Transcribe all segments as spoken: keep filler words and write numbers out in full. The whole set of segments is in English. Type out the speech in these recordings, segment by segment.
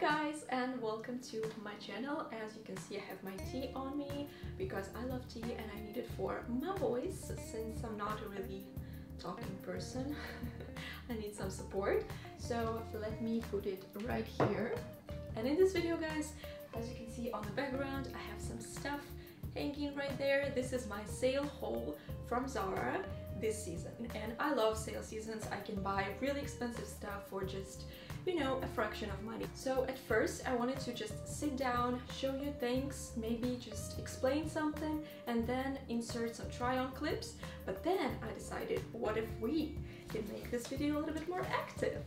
guys, and welcome to my channel. As you can see, I have my tea on me because I love tea and I need it for my voice since I'm not a really talking person. I need some support, so let me put it right here. And in this video, guys, as you can see on the background, I have some stuff hanging right there. This is my sale haul from Zara this season, and I love sale seasons. I can buy really expensive stuff for just, you know, a fraction of money. So at first I wanted to just sit down, show you things, maybe just explain something, and then insert some try-on clips. But then I decided, what if we can make this video a little bit more active?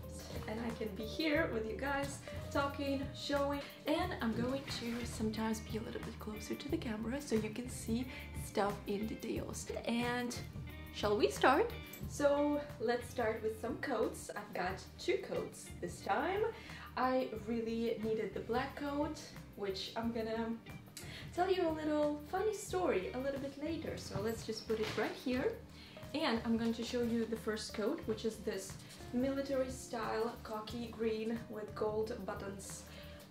And I can be here with you guys, talking, showing, and I'm going to sometimes be a little bit closer to the camera so you can see stuff in details. And shall we start? So let's start with some coats. I've got two coats this time. I really needed the black coat, which I'm gonna tell you a little funny story a little bit later. So let's just put it right here. And I'm going to show you the first coat, which is this military style khaki green with gold buttons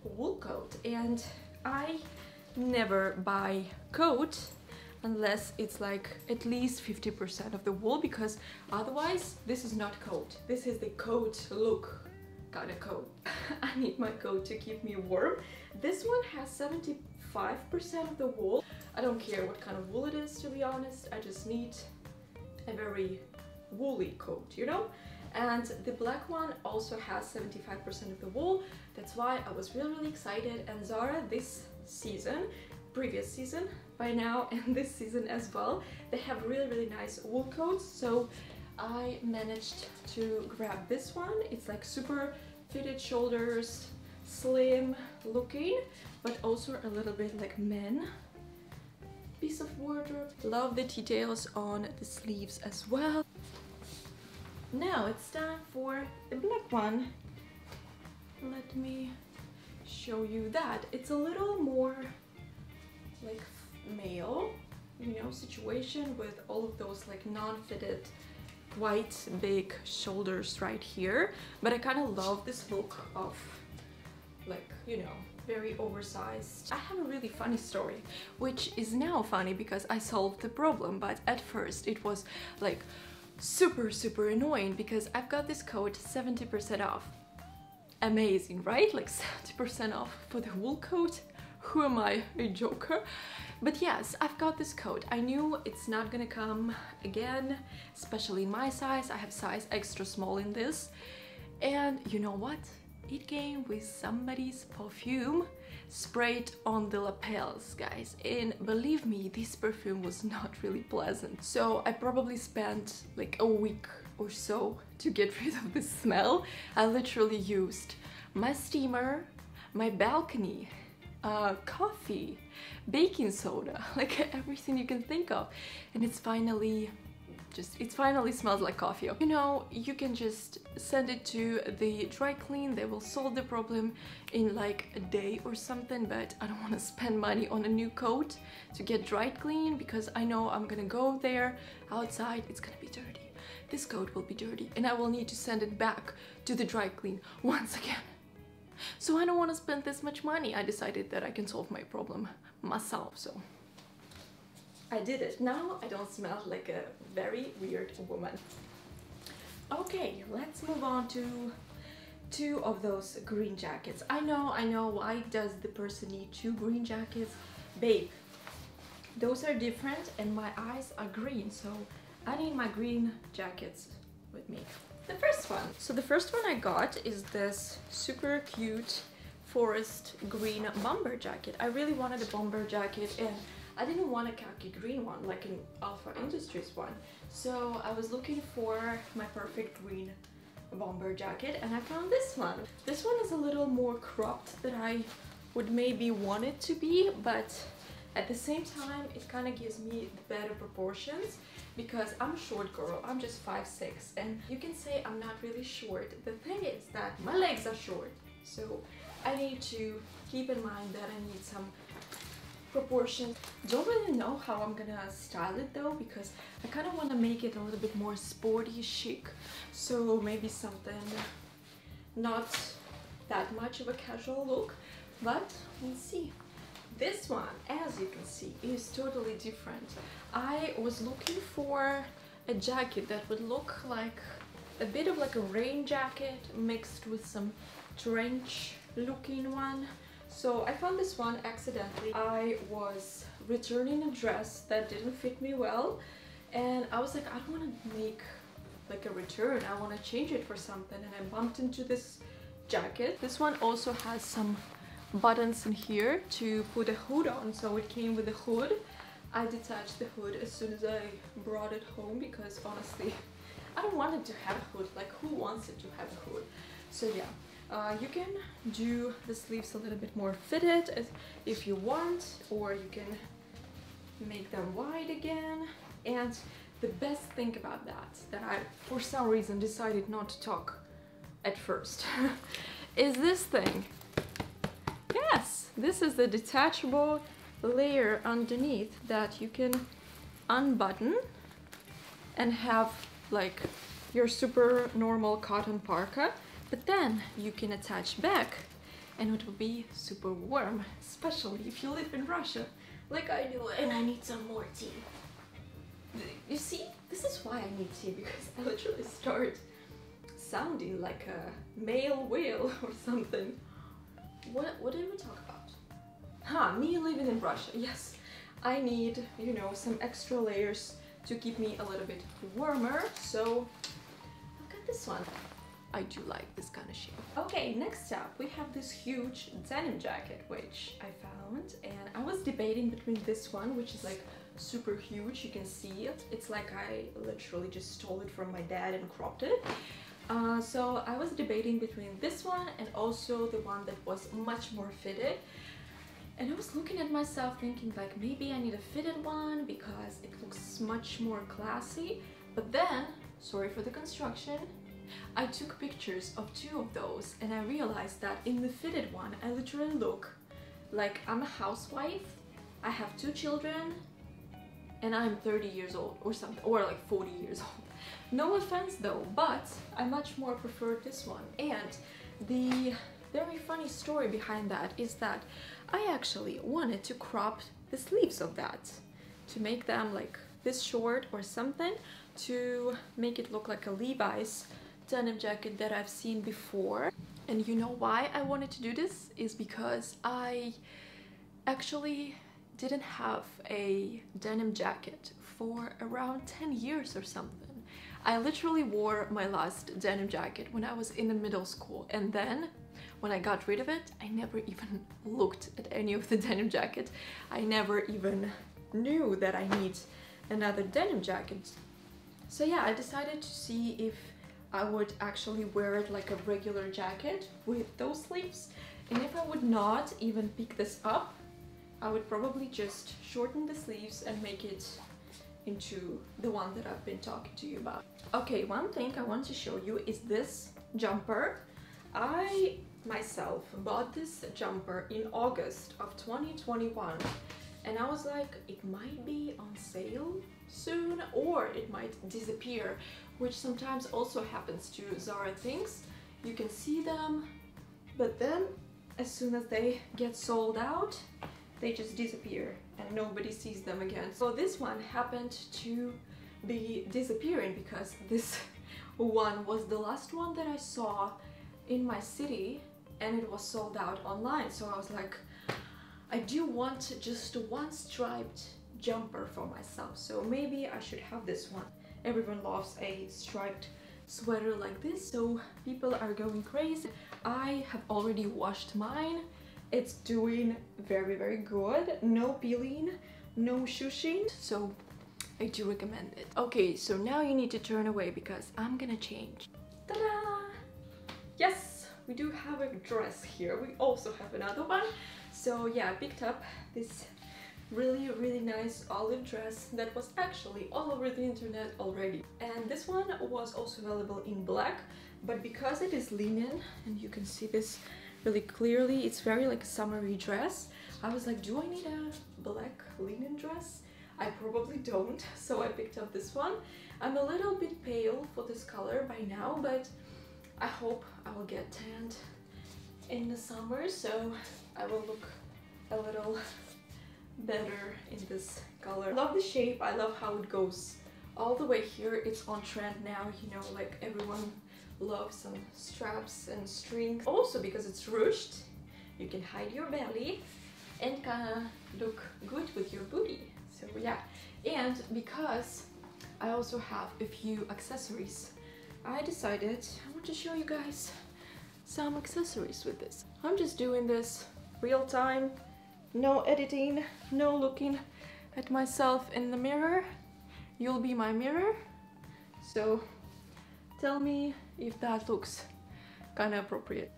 wool coat. And I never buy coat unless it's like at least fifty percent of the wool, because otherwise this is not coat. This is the coat look kind of coat. I need my coat to keep me warm. This one has seventy-five percent of the wool. I don't care what kind of wool it is, to be honest. I just need a very woolly coat, you know? And the black one also has seventy-five percent of the wool. That's why I was really, really excited. And Zara this season, previous season by now, and this season as well, they have really, really nice wool coats. So I managed to grab this one. It's like super fitted shoulders, slim looking, but also a little bit like men piece of wardrobe. Love the details on the sleeves as well. Now it's time for the black one. Let me show you that. It's a little more like male, you know, situation with all of those like non-fitted white big shoulders right here. But I kind of love this look of like, you know, very oversized. I have a really funny story, which is now funny because I solved the problem, but at first it was like super super annoying because I've got this coat seventy percent off. Amazing, right? Like seventy percent off for the wool coat. Who am I, a joker? But yes, I've got this coat. I knew it's not gonna come again, especially in my size. I have size extra small in this. And you know what? It came with somebody's perfume sprayed on the lapels, guys. And believe me, this perfume was not really pleasant. So I probably spent like a week or so to get rid of this smell. I literally used my steamer, my balcony, Uh, coffee, baking soda, like everything you can think of, and it's finally just it finally smells like coffee. You know, you can just send it to the dry clean. They will solve the problem in like a day or something, but I don't want to spend money on a new coat to get dry clean because I know I'm gonna go there outside, it's gonna be dirty. This coat will be dirty and I will need to send it back to the dry clean once again. So I don't want to spend this much money. I decided that I can solve my problem myself, so I did it. Now I don't smell like a very weird woman. Okay, let's move on to two of those green jackets. I know, I know, why does the person need two green jackets? Babe, those are different and my eyes are green, so I need my green jackets with me. The first one. So the first one I got is this super cute forest green bomber jacket. I really wanted a bomber jacket and I didn't want a khaki green one like an Alpha Industries one. So I was looking for my perfect green bomber jacket and I found this one. This one is a little more cropped than I would maybe want it to be, but at the same time it kind of gives me the better proportions because I'm a short girl. I'm just five six and you can say I'm not really short. The thing is that my legs are short, so I need to keep in mind that I need some proportions. Don't really know how I'm gonna style it though because I kind of want to make it a little bit more sporty chic, so maybe something not that much of a casual look, but we'll see. This one, as you can see, is totally different. I was looking for a jacket that would look like a bit of like a rain jacket mixed with some trench looking one. So I found this one accidentally. I was returning a dress that didn't fit me well, and I was like, I don't want to make like a return, I want to change it for something, and I bumped into this jacket. This one also has some buttons in here to put a hood on, so it came with a hood. I detached the hood as soon as I brought it home because honestly I don't want it to have a hood. Like, who wants it to have a hood? So yeah, uh, you can do the sleeves a little bit more fitted as, if you want, or you can make them wide again. And the best thing about that, that I for some reason decided not to talk at first, is this thing. Yes, this is the detachable layer underneath that you can unbutton and have like your super normal cotton parka, but then you can attach back and it will be super warm, especially if you live in Russia like I do. And I need some more tea. You see, this is why I need tea, because I literally start sounding like a male whale or something. What, what did we talk about? Huh, me living in Russia. Yes, I need, you know, some extra layers to keep me a little bit warmer, so I've got this one. I do like this kind of shape. Okay, next up we have this huge denim jacket, which I found, and I was debating between this one, which is like super huge, you can see it. It's like I literally just stole it from my dad and cropped it. Uh, so I was debating between this one and also the one that was much more fitted. And I was looking at myself thinking like, maybe I need a fitted one because it looks much more classy. But then, sorry for the construction, I took pictures of two of those and I realized that in the fitted one I literally look like I'm a housewife, I have two children, and I'm thirty years old or something, or like forty years old. No offense though, but I much more prefer this one. And the very funny story behind that is that I actually wanted to crop the sleeves of that to make them like this short or something, to make it look like a Levi's denim jacket that I've seen before. And you know why I wanted to do this is because I actually didn't have a denim jacket for around ten years or something. I literally wore my last denim jacket when I was in the middle school, and then when I got rid of it, I never even looked at any of the denim jacket. I never even knew that I need another denim jacket. So yeah, I decided to see if I would actually wear it like a regular jacket with those sleeves, and if I would not even pick this up, I would probably just shorten the sleeves and make it into the one that I've been talking to you about. Okay, one thing I want to show you is this jumper. I myself bought this jumper in August of twenty twenty-one, and I was like, it might be on sale soon or it might disappear, which sometimes also happens to Zara things. You can see them, but then as soon as they get sold out, they just disappear and nobody sees them again. So this one happened to be disappearing because this one was the last one that I saw in my city, and it was sold out online. So I was like, I do want just one striped jumper for myself, so maybe I should have this one. Everyone loves a striped sweater like this, so people are going crazy. I have already washed mine. It's doing very, very good. No peeling, no shushing. So I do recommend it. Okay, so now you need to turn away because I'm gonna change. Ta-da! Yes, we do have a dress here. We also have another one. So yeah, I picked up this really, really nice olive dress that was actually all over the internet already. And this one was also available in black, but because it is linen, and you can see this really clearly, it's very like a summery dress. I was like, do I need a black linen dress? I probably don't, so I picked up this one. I'm a little bit pale for this color by now, but I hope I will get tanned in the summer, so I will look a little better in this color. I love the shape, I love how it goes all the way here. It's on trend now, you know, like everyone loves some straps and strings. Also because it's ruched, you can hide your belly and kinda look good with your booty. So yeah, and because I also have a few accessories, I decided I want to show you guys some accessories with this. I'm just doing this real time, no editing, no looking at myself in the mirror. You'll be my mirror, so tell me if that looks kind of appropriate.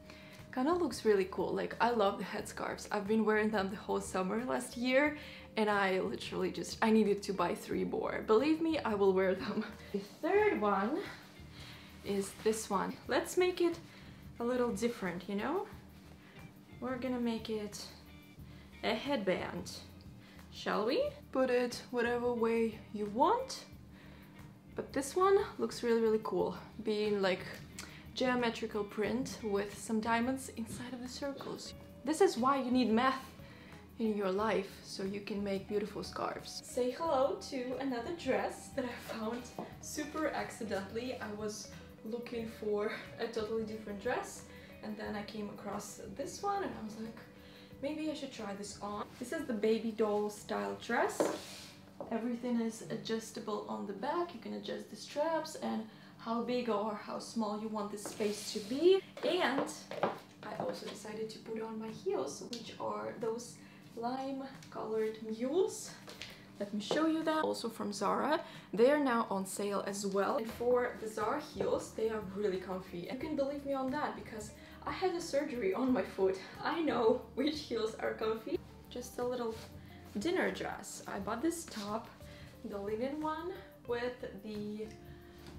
Kind of looks really cool. Like, I love the headscarves. I've been wearing them the whole summer last year, and I literally just, I needed to buy three more. Believe me, I will wear them. The third one is this one. Let's make it a little different, you know? We're gonna make it a headband, shall we? Put it whatever way you want, but this one looks really, really cool, being like geometrical print with some diamonds inside of the circles. This is why you need math in your life, so you can make beautiful scarves. Say hello to another dress that I found super accidentally. I was looking for a totally different dress, and then I came across this one and I was like, maybe I should try this on. This is the baby doll style dress. Everything is adjustable on the back. You can adjust the straps and how big or how small you want the space to be. And I also decided to put on my heels, which are those lime colored mules. Let me show you that. Also from Zara. They are now on sale as well. And for the Zara heels, they are really comfy. And you can believe me on that, because I had a surgery on my foot. I know which heels are comfy. Just a little dinner dress. I bought this top, the linen one, with the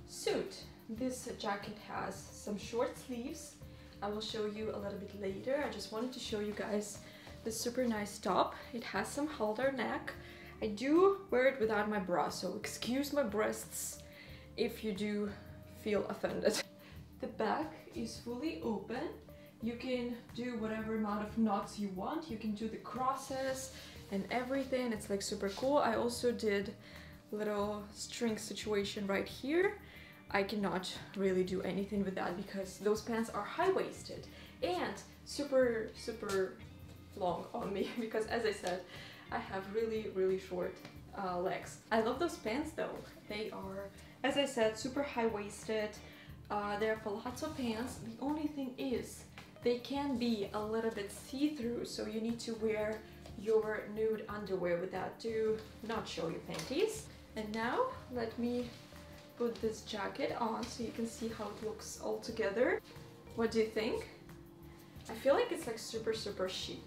suit. This jacket has some short sleeves. I will show you a little bit later. I just wanted to show you guys this super nice top. It has some halter neck. I do wear it without my bra, so excuse my breasts if you do feel offended. The back is fully open. You can do whatever amount of knots you want. You can do the crosses and everything. It's like super cool. I also did a little string situation right here. I cannot really do anything with that because those pants are high-waisted and super, super long on me because, as I said, I have really, really short uh, legs. I love those pants though. They are, as I said, super high-waisted. Uh, they're palazzo pants. The only thing is they can be a little bit see-through, so you need to wear your nude underwear with that to not show your panties. And now let me put this jacket on so you can see how it looks all together. What do you think? I feel like it's like super, super chic.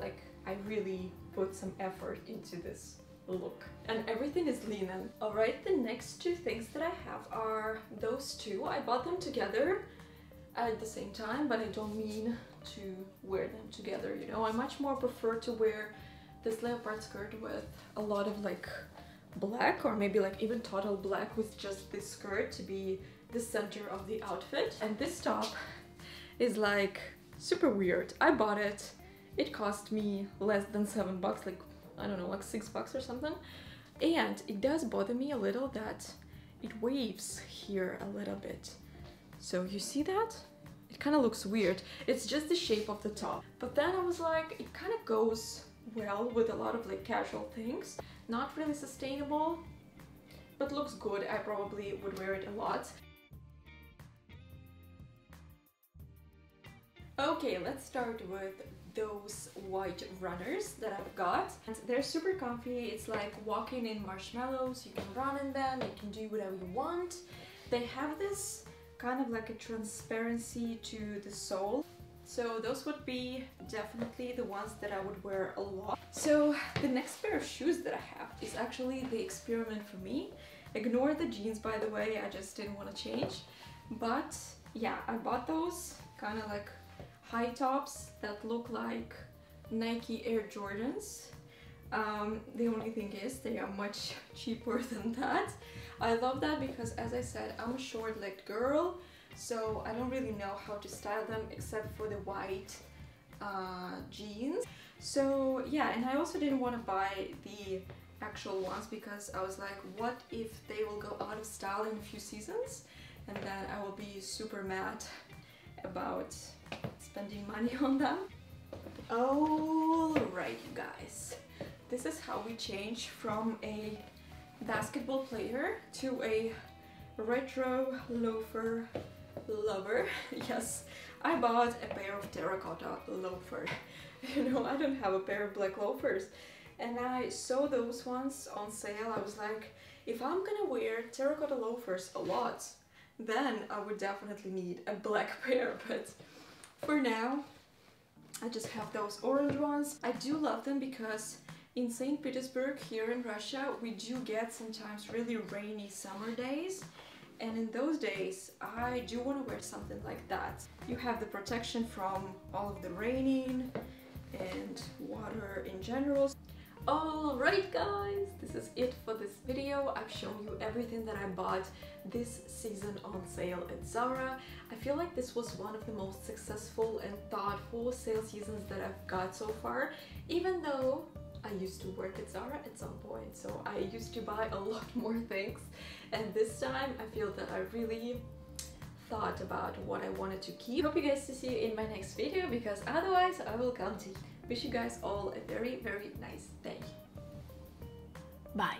Like, I really put some effort into this look, and everything is linen. All right, the next two things that I have are those two. I bought them together at the same time, but I don't mean to wear them together, you know. I much more prefer to wear this leopard skirt with a lot of like black, or maybe like even total black with just this skirt to be the center of the outfit. And this top is like super weird. I bought it. It cost me less than seven bucks, like, I don't know, like six bucks or something. And it does bother me a little that it waves here a little bit. So you see that? It kind of looks weird. It's just the shape of the top. But then I was like, it kind of goes well with a lot of like casual things. Not really sustainable, but looks good. I probably would wear it a lot. Okay, let's start with those white runners that I've got. And they're super comfy. It's like walking in marshmallows. You can run in them, you can do whatever you want. They have this kind of like a transparency to the sole. So those would be definitely the ones that I would wear a lot. So the next pair of shoes that I have is actually the experiment for me. Ignore the jeans, by the way, I just didn't want to change. But yeah, I bought those kind of like high tops that look like Nike Air Jordans. Um, the only thing is they are much cheaper than that. I love that because, as I said, I'm a short-legged girl. so I don't really know how to style them except for the white uh, jeans. So yeah, and I also didn't want to buy the actual ones because I was like, what if they will go out of style in a few seasons and then I will be super mad about spending money on them. Alright you guys, this is how we change from a basketball player to a retro loafer lover. Yes, I bought a pair of terracotta loafers. You know, I don't have a pair of black loafers, and I saw those ones on sale. I was like, if I'm gonna wear terracotta loafers a lot, then I would definitely need a black pair, but for now I just have those orange ones. I do love them because in Saint Petersburg, here in Russia, we do get sometimes really rainy summer days, and in those days I do want to wear something like that. You have the protection from all of the raining and water in general. Alright guys, this is it for this video. I've shown you everything that I bought this season on sale at Zara. I feel like this was one of the most successful and thoughtful sale seasons that I've got so far, even though I used to work at Zara at some point, so I used to buy a lot more things, and this time I feel that I really thought about what I wanted to keep. Hope you guys to see you in my next video, because otherwise I will come to you. Wish you guys all a very, very nice day. Bye.